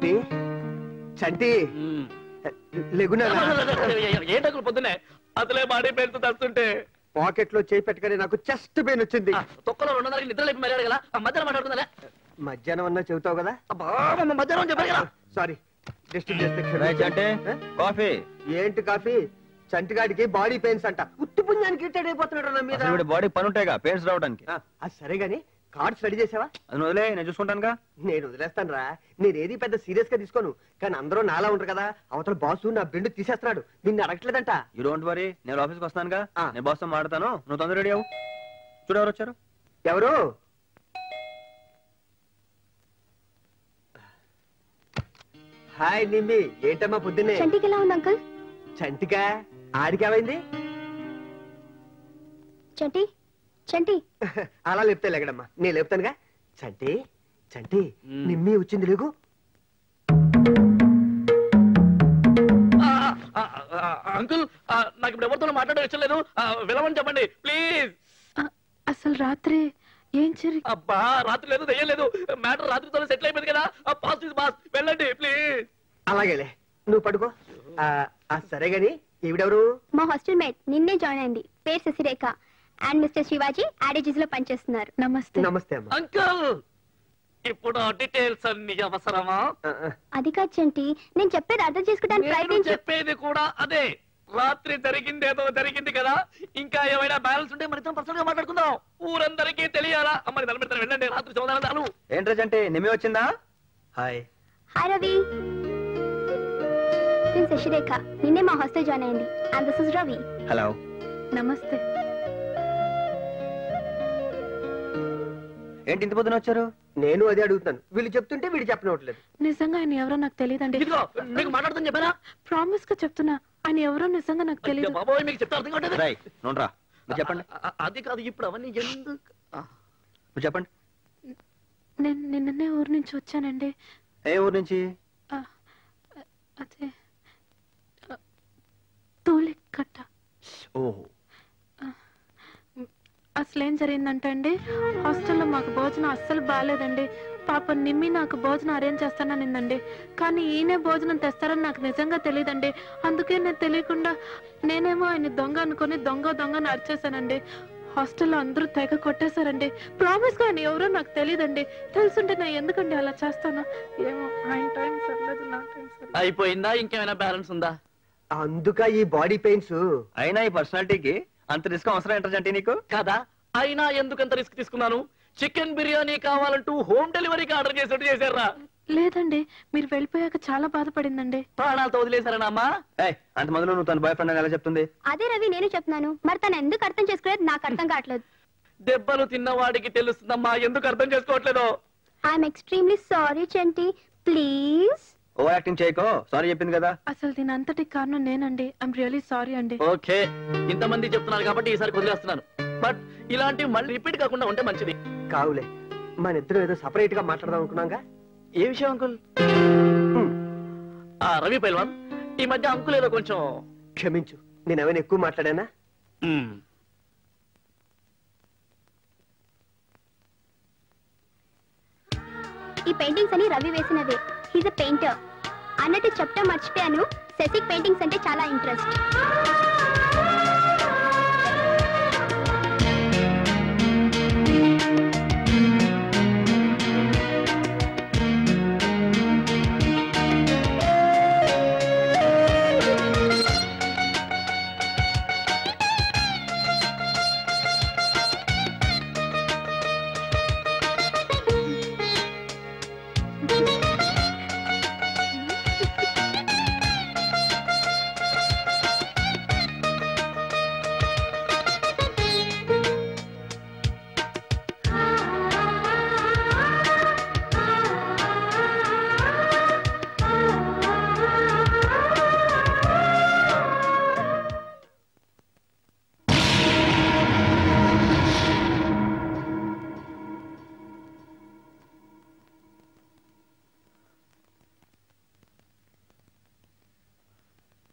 சட்டி சட்டி లెగునా ఏటకులు పొద్దునే అతలే బాడీ పెయిన్ తో తస్తుంటే పాకెట్ లో చేయి పెట్టుకొని నాకు చెస్ట్ పెయిన్ వచ్చింది తొక్కలో 2:30కి నిద్ర లేపి మర్యాడ కదా మధ్యాహ్నం మాట్లాడుతున్నా మధ్యాహ్నం అన్న చెప్తావు కదా బాబా మధ్యాహ్నం చెప్పారు కదా సారీ డిస్టర్బ్ చేస్తే క్షమించండి అంటే కాఫీ ఏంటి కాఫీ చంటిగాడికి బాడీ పెయిన్స్ అంట ఉత్తి పుణ్యానికి ఇట్టడే అయిపోతున్నాడు నా మీద వీడి బాడీ పని ఉంటాయిగా పెయిన్స్ రావడానికి ఆ సరే గాని కార్డ్ స్టడీ చేసావా అది వదిలే నేను చూసుకుంటానుగా నేను వదిలేస్తాను రా నేను ఏది పెద్ద సీరియస్ గా తీసుకోను కానీ అందరూ నాలా ఉంటారు కదా అవతల బాసు నా బిండు తీసేస్తున్నాడు నిన్ను అడగట్లేదంట యూ డోంట్ వరీ నేను ఆఫీస్కి వస్తానుగా నేను బాస్తో మాట్లాడతాను నువ్వు తొందర రెడీ అవ్వు చూడెవరు వచ్చారు ఎవరు హాయ్ నిమ్మి ఏంటమ్మా పొద్దున్నే చంటికి ఎలా ఉంది అంకుల్ చంటికా ఆడికి ఏమైంది చంటి చంటి అలా లేపితే లేకడమ్మా నేను లేపుతానుగా చంటి చంటి నిమ్మి వచ్చింది లేకు అంకుల్ నాకు ఇప్పుడు ఎవరితో మాట్లాడే వచ్చలేదు విలవని చెప్పండి ప్లీజ్ అసలు రాత్రి ఏం జరిగింది అబ్బా రాత్రి లేదు దయ్యలేదు మ్యాటర్ రాత్రితో సెటిల్ అయిపోయింది కదా పాస్ ఇస్ పాస్ వెళ్ళండి ప్లీజ్ అలాగేలే నువ్వు పడుకో సరే గాని ఈవిడెవరు మా హాస్టల్ మేట్ నిన్నే జాయిన్ అయింది పేరు శశిరేఖ అండ్ మిస్టర్ శివాజీ ఆడిజిస్ లో పనిచేస్తున్నారు నమస్తే నమస్తే అమ్మా అంకుల్ ఇప్పుడు డీటెయిల్స్ అన్ని అవసరమా అది కాచంటి నేను చెప్పేది అర్థం చేసుకోవడానికి ప్రయత్నించు చెప్పేది కూడా అదే రాత్రి జరిగింది ఏదో జరిగింది కదా ఇంకా ఏమైనా బ్యాలెన్స్ ఉంటే మరితో పర్సనల్ గా మాట్లాడుకుందాం ఊరందరికీ తెలియాలా అమ్మని తలబెడతాను వెళ్ళండి రాత్రి చోదాను ఏంటంటే నిమ్మే వచ్చిందా హాయ్ హాయ్ రవి నేను శశిరేఖ నిన్నే మా హాస్టల్ జాయిన్ అయింది and this is Ravi hello నమస్తే ఏంటి ఇంత పొద్దున వచ్చారు నేను అదే అడుగుతాను వీళ్ళు చెప్తుంటే వీడు చెప్పనవట్లేదు నిజంగా ఆయన ఎవరో నాకు తెలియదండి మీకు మాట్లాడుతున్నా చెప్పానా ప్రామిస్ గా చెప్తున్నా ఆయన ఎవరో నిజంగా నాకు తెలియదు బాబాయ్ మీకు చెప్తా అర్థం కావట్లేదు రై నోంరా మీరు చెప్పండి అది కాదు ఇప్పుడు అవన్నీ ఎందుకు మీరు చెప్పండి నేను నిన్ననే ఊరు నుంచి వచ్చానండి ఏ ఊరు నుంచి అదే తోలికట్ట ఓహో అసలేం జరిగిందంటే అండి హాస్టల్లో మాకు భోజనం అస్సలు బాగాలేదండి పాప నిమ్మి నాకు భోజనం అరేంజ్ చేస్తాననిందండి కానీ ఈయనే భోజనం తెస్తారని నాకు నిజంగా తెలియదండి అందుకే నేను తెలియకుండా నేనేమో ఆయన దొంగ అనుకుని దొంగ నడిచేసానండి హాస్టల్లో అందరూ తెగ కొట్టేశారండి ప్రామిస్ గా ఆయన ఎవరో నాకు తెలియదండి తెలుసుంటే నేను ఎందుకండి అలా చేస్తాను ఏమో ఆయన టైం సర్లేదు నా టైం సర్లేదు అయిపోయిందా ఇంకేమైనా బ్యాలెన్స్ ఉందా అందుక ఈ బాడీ పెయిన్స్ అయినా ఈ పర్సనాలిటీకి అంత రిస్క్ అవసరం ఏంటంటే నీకు కదా అయినా ఎందుకంత రిస్క్ తీసుకున్నాను చికెన్ బిర్యానీ కావాలంటూ హోమ్ డెలివరీకి ఆర్డర్ చేసినట్టు చేశారా లేదండి మీరు వెళ్ళిపోయాక చాలా బాధపడిందండి ప్రాణాలతో వదిలేశారా అమ్మా అంత మొదలు నువ్వు తన బాయ్ ఫ్రెండ్ ఎలా చెప్తుంది అదే రవి నేను చెప్తున్నాను మరి తను ఎందుకు అర్థం చేసుకోలేదు నాకు అర్థం కావట్లేదు దెబ్బలు తిన్నవాడికి తెలుస్తుందమ్మా ఎందుకు అర్థం చేసుకోవట్లేదు I'm extremely sorry Chanti please over acting చేయకో సారీ చెప్పింది కదా అసలు దీని అంతటి కారణం నేనండి ఐఎమ్ రియల్లీ సారీ అండి ఓకే ఇంతమంది చెప్తున్నారు కాబట్టి ఈసారి వదిలేస్తున్నాను బట్ ఇలాంటివి మళ్ళీ రిపీట్ కాకుండా ఉంటే మంచిది కావులే మన ఇద్దరు ఏదో సెపరేట్ గా మాట్లాడదాం అనుకున్నాగా ఏ విషయం అంకుల్ రవి పైల్వాన్ ఈ మధ్య అంకుల్ ఏదో కొంచెం క్షమించు నేను ఏమైనా ఎక్కువ మాట్లాడానా ఈ పెయింటింగ్స్ అని రవి వేసినవే హీస్ ఎ పెయింటర్ అన్నట్టు చెప్తా మర్చిపోయాను శశిక్ పెయింటింగ్స్ అంటే చాలా ఇంట్రెస్ట్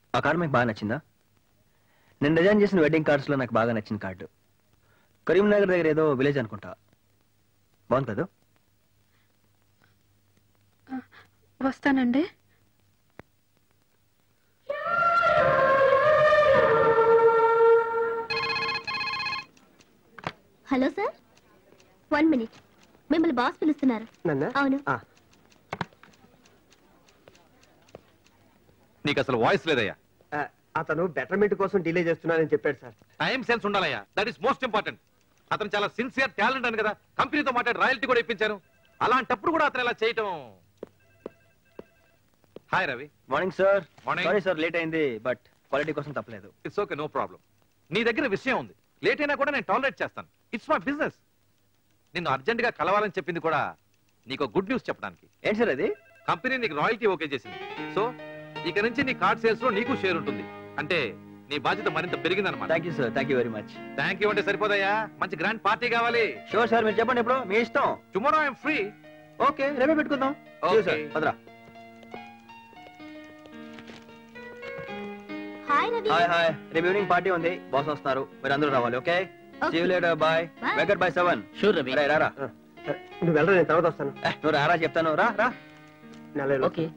ఆ కార్డు మీకు బాగా నచ్చిందా నేను డిజైన్ చేసిన వెడ్డింగ్ కార్డ్స్లో నాకు బాగా నచ్చిన కార్డు కరీంనగర్ దగ్గర ఏదో విలేజ్ అనుకుంటా బాగుంది కదా వస్తానండి. హలో సార్, 1 నిమిషం, మిమ్మల్ని బాస్ పిలుస్తున్నారు. అవును. నీకు అసలు వాయిస్ లేదయ్యా. అతను బెటర్మెంట్ కోసం డిలే చేస్తున్నానని చెప్పాడు సార్. టైం సెన్స్ ఉండాలయ్యా, దట్ ఈస్ మోస్ట్ ఇంపార్టెంట్. అతను చాలా సిన్సియర్ టాలెంట్ అని కదా కంపెనీతో మాట్లాడి రాయల్టీ కూడా ఇప్పించాను. అలాంటప్పుడు కూడా అతను ఇలా చేయటం. Hi Ravi. Morning sir. Morning sir. Late అయింది, బట్ క్వాలిటీ కోసం తప్పలేదు. It's okay, no problem. నీ దగ్గర విషయం ఉంది, లేట్ అయినా కూడా నేను టాలరేట్ చేస్తాను. It's my business. నిన్ను అర్జెంట్ గా కలవాలని చెప్పింది కూడా నీకు గుడ్ న్యూస్ చెప్పడానికి. ఏంటి సార్ అది? కంపెనీ నీకు రాయల్టీ ఓకే చేసింది. సో ఇక నుంచి నీ కార్డ్ సేల్స్ లో నీకు షేర్ ఉంటుంది. అంటే నీ బాధ్యత మరింత పెరిగింది అన్నమాట. Thank you sir, thank you very much. Thank you అంటే సరిపోదయ్యా, మంచి గ్రాండ్ పార్టీ కావాలి. షూర్ సార్, మీరు చెప్పండి ఎప్పుడు మీ ఇష్టం. Tomorrow I'm free. ఓకే, రేపే పెట్టుకుందాం. ఓకే సార్, పదరా. హాయ్ రవి. హాయ్ హాయ్, రేపు ఈవినింగ్ పార్టీ ఉంది, బాస్ వస్తున్నారు, మీరు అందరూ రావాలి. Okay. See you later, bye. Wake up by 7. Sure, Ravi. Right, Rara. You go, I'll come. No, Rara, I'll tell you. Ra, ra. Okay.